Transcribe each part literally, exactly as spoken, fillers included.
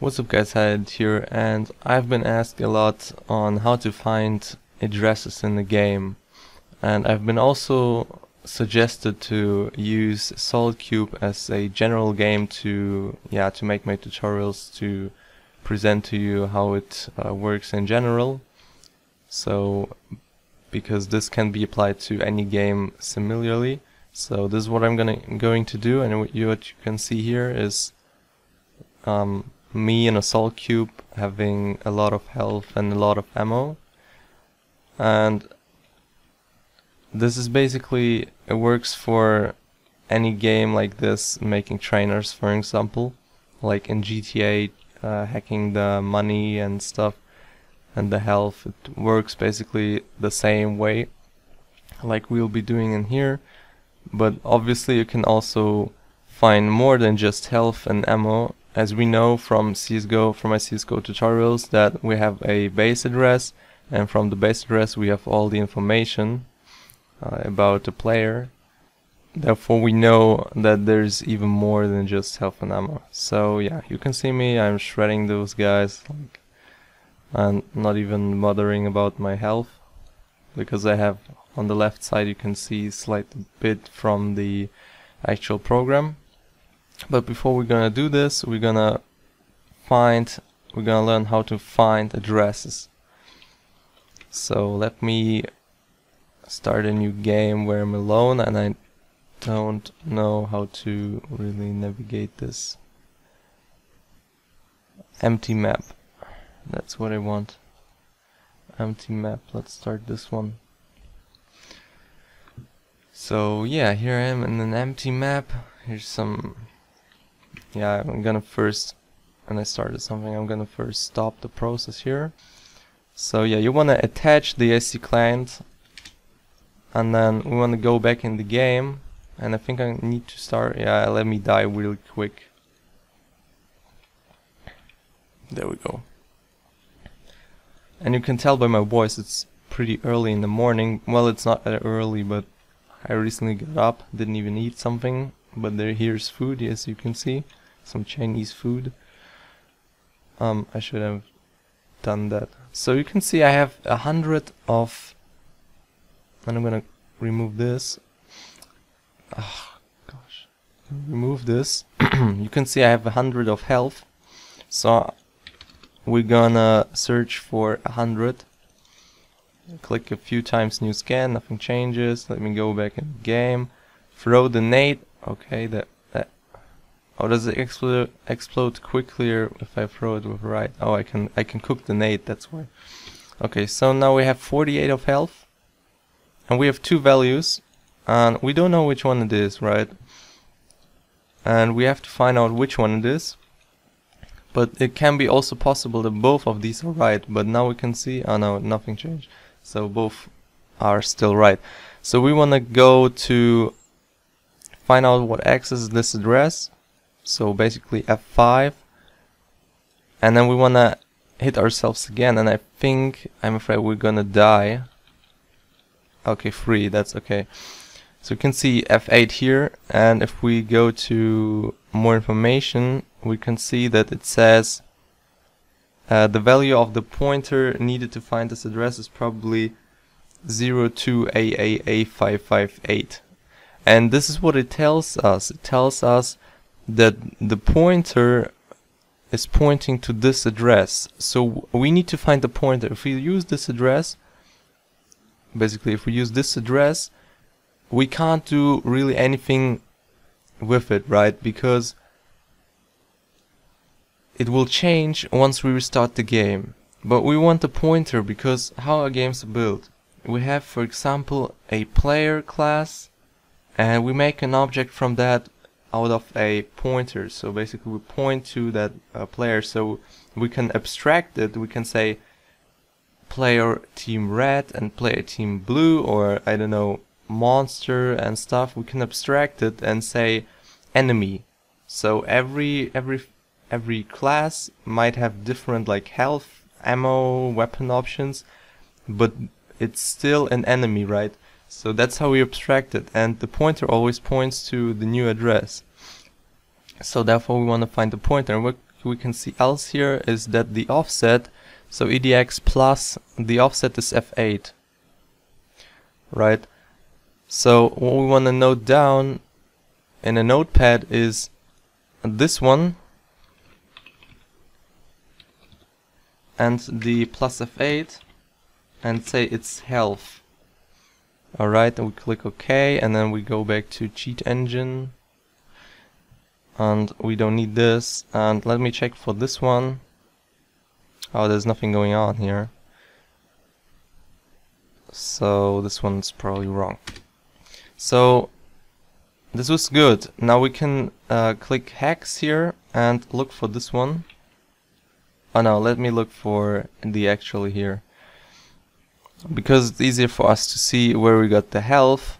What's up guys, Hazard here, and I've been asked a lot on how to find addresses in the game, and I've been also suggested to use AssaultCube as a general game to yeah to make my tutorials, to present to you how it uh, works in general, so because this can be applied to any game similarly. So this is what I'm gonna going to do, and what you, what you can see here is um, me and AssaultCube having a lot of health and a lot of ammo, and this is basically, it works for any game like this, making trainers for example, like in G T A, uh, hacking the money and stuff and the health. It works basically the same way like we'll be doing in here, but obviously you can also find more than just health and ammo. As we know from C S G O, from my C S G O tutorials, that we have a base address, and from the base address we have all the information uh, about the player. Therefore we know that there's even more than just health and ammo. So yeah, you can see me, I'm shredding those guys, like, and not even bothering about my health, because I have, on the left side you can see a slight bit from the actual program. But before we're gonna do this, we're gonna find, we're gonna learn how to find addresses. So let me start a new game where I'm alone and I don't know how to really navigate this. Empty map, that's what I want. Empty map, let's start this one. So yeah, here I am in an empty map. Here's some... yeah, I'm gonna first, when I started something, I'm gonna first stop the process here. So yeah, you wanna attach the A C client, and then we wanna go back in the game, and I think I need to start, yeah, let me die really quick. There we go. And you can tell by my voice, it's pretty early in the morning. Well, it's not that early, but I recently got up, didn't even eat something, but there, here's food, yes, you can see some Chinese food. um, I should have done that. So you can see I have a hundred of, and I'm gonna remove this. Oh, gosh, remove this. You can see I have a hundred of health, so we're gonna search for a hundred. Click a few times, new scan, nothing changes. Let me go back in the game, throw the nade. Okay, that, that. Oh, does it explode explode quickly if I throw it with right? Oh, I can I can cook the nade. That's why. Okay, so now we have forty-eight of health, and we have two values, and we don't know which one it is, right? And we have to find out which one it is. But it can be also possible that both of these are right. But now we can see, oh no, nothing changed. So both are still right. So we want to go to find out what X is this address, so basically F five, and then we wanna hit ourselves again, and I think, I'm afraid we're gonna die. Okay, three, that's okay. So you can see F eight here, and if we go to more information we can see that it says uh, the value of the pointer needed to find this address is probably zero two A A A five five eight. And this is what it tells us. It tells us that the pointer is pointing to this address. So we need to find the pointer. If we use this address, basically if we use this address, we can't do really anything with it, right? Because it will change once we restart the game. But we want the pointer, because how our games are built. We have, for example, a player class, and we make an object from that out of a pointer. So basically we point to that uh, player, so we can abstract it. We can say player team red and player team blue, or I don't know, monster and stuff. We can abstract it and say enemy. So every every every class might have different like health, ammo, weapon options, but it's still an enemy, right? So that's how we abstract it, and the pointer always points to the new address. So therefore we want to find the pointer. we can see else here is that the offset, so E D X plus the offset is F eight, right? So what we want to note down in a notepad is this one and the plus F eight, and say it's health. Alright, and we click OK, and then we go back to cheat engine, and we don't need this. And let me check for this one. Oh, there's nothing going on here, so this one's probably wrong. So this was good. Now we can uh, click hex here and look for this one. Oh no, let me look for the actual here, because it's easier for us to see where we got the health,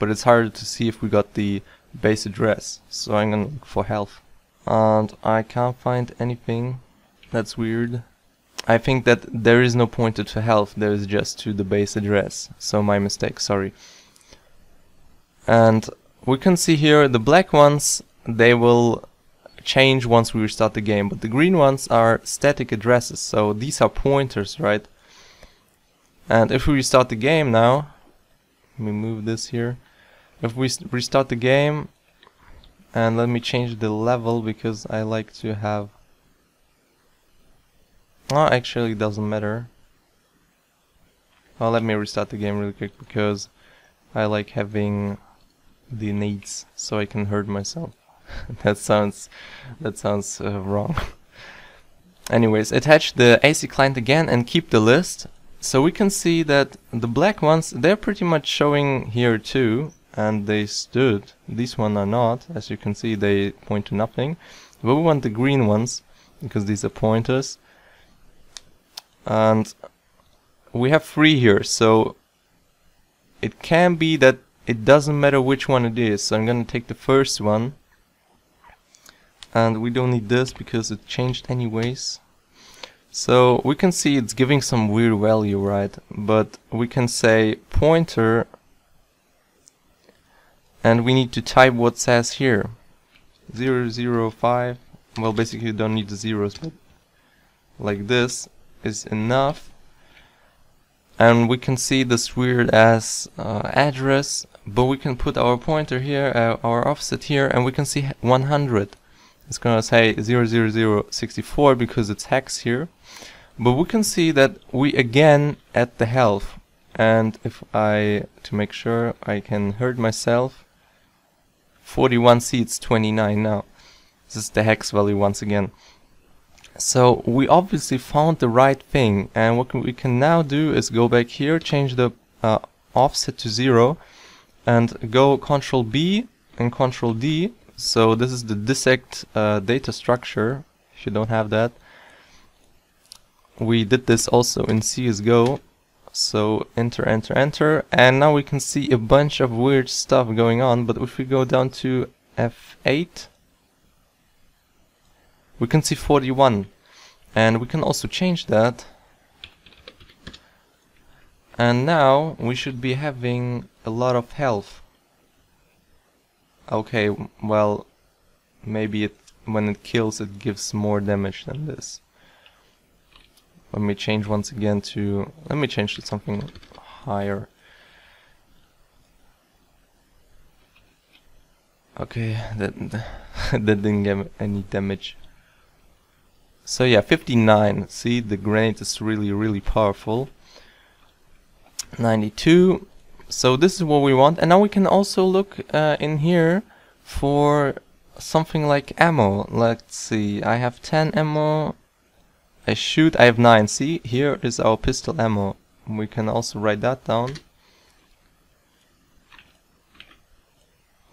but it's harder to see if we got the base address. So I'm gonna look for health, and I can't find anything. That's weird. I think that there is no pointer to health, there is just to the base address, so my mistake, sorry. And we can see here the black ones, they will change once we restart the game, but the green ones are static addresses, so these are pointers, right? And if we restart the game now, let me move this here. If we restart the game, and let me change the level, because I like to have... Oh, actually it doesn't matter. Oh, let me restart the game really quick, because I like having the needs, so I can hurt myself. that sounds, that sounds uh, wrong. Anyways, attach the A C client again and keep the list. So we can see that the black ones, they're pretty much showing here too, and they stood. These ones are not, as you can see, they point to nothing. But we want the green ones, because these are pointers. And we have three here, so it can be that it doesn't matter which one it is. So I'm gonna take the first one, and we don't need this because it changed anyways. So we can see it's giving some weird value, right? But we can say pointer, and we need to type what says here zero zero five. Well, basically you don't need the zeros, but like this is enough. And we can see this weird ass uh, address, but we can put our pointer here, uh, our offset here, and we can see one hundred. It's gonna say zero zero zero six four because it's hex here. But we can see that we again add the health. And if I, to make sure I can hurt myself, forty-one C, it's twenty-nine now. This is the hex value once again. So we obviously found the right thing, and what can we can now do is go back here, change the uh, offset to zero, and go Control B and Control D. So this is the dissect uh, data structure. If you don't have that, we did this also in C S G O. So enter, enter, enter, and now we can see a bunch of weird stuff going on. But if we go down to F eight, we can see forty-one, and we can also change that, and now we should be having a lot of health. Okay, well, maybe it, when it kills, it gives more damage than this. Let me change once again to, let me change to something higher. Okay, that, that didn't give any damage. So yeah, fifty-nine. See, the grenade is really, really powerful. ninety-two. So this is what we want. And now we can also look uh, in here for something like ammo. Let's see, I have ten ammo. I shoot, I have nine. See, here is our pistol ammo. We can also write that down.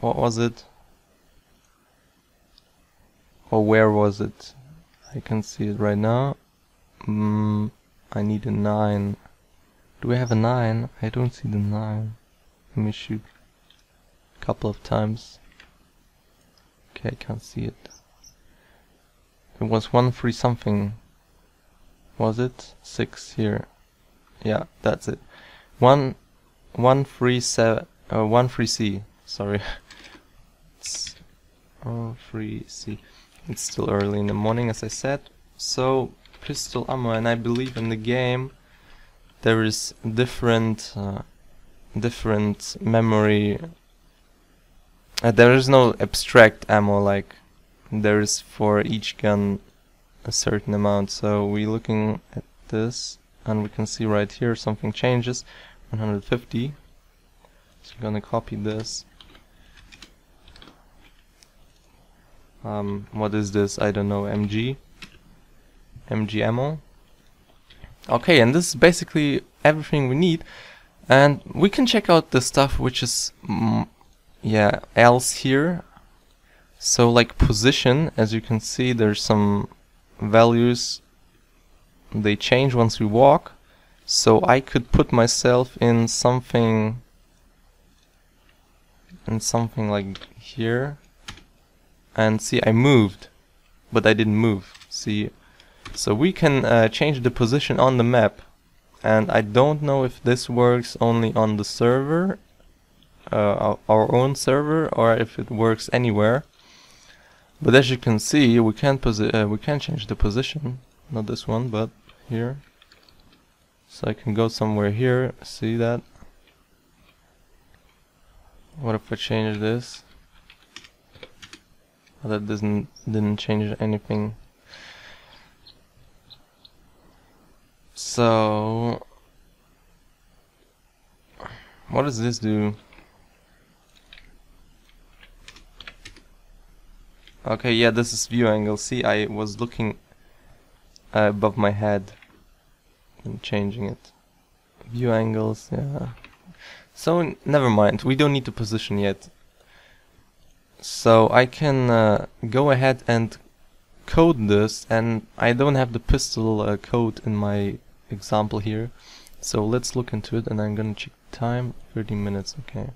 What was it? Or where was it? I can see it right now. Mm, I need a nine. Do we have a nine? I don't see the nine. Let me shoot a couple of times. Okay, I can't see it. It was one three something. Was it? Six here. Yeah, that's it. One, one three seven. Uh, one three C. Sorry. It's, oh, three C. It's still early in the morning, as I said. So, pistol ammo, and I believe in the game there is different uh, different memory. Uh, there is no abstract ammo, like there is for each gun a certain amount. So we're looking at this and we can see right here something changes. one hundred fifty. So I'm gonna copy this. Um, what is this? I don't know. M G M G ammo. Okay, and this is basically everything we need, and we can check out the stuff which is mm, yeah else here. So like position, as you can see, there's some values, they change once we walk, so I could put myself in something in something like here. And see, I moved, but I didn't move, see. So we can uh, change the position on the map, and I don't know if this works only on the server, uh, our own server, or if it works anywhere. But as you can see, we can posi uh, we can change the position, not this one, but here. So I can go somewhere here. See that? What if I change this? That doesn't didn't change anything. So what does this do? Okay, yeah, this is view angle. See, I was looking uh, above my head and changing it. View angles, yeah. So n never mind, we don't need to position yet. So I can uh, go ahead and code this, and I don't have the pistol uh, code in my example here, so let's look into it. And I'm gonna check time. Thirty minutes, okay.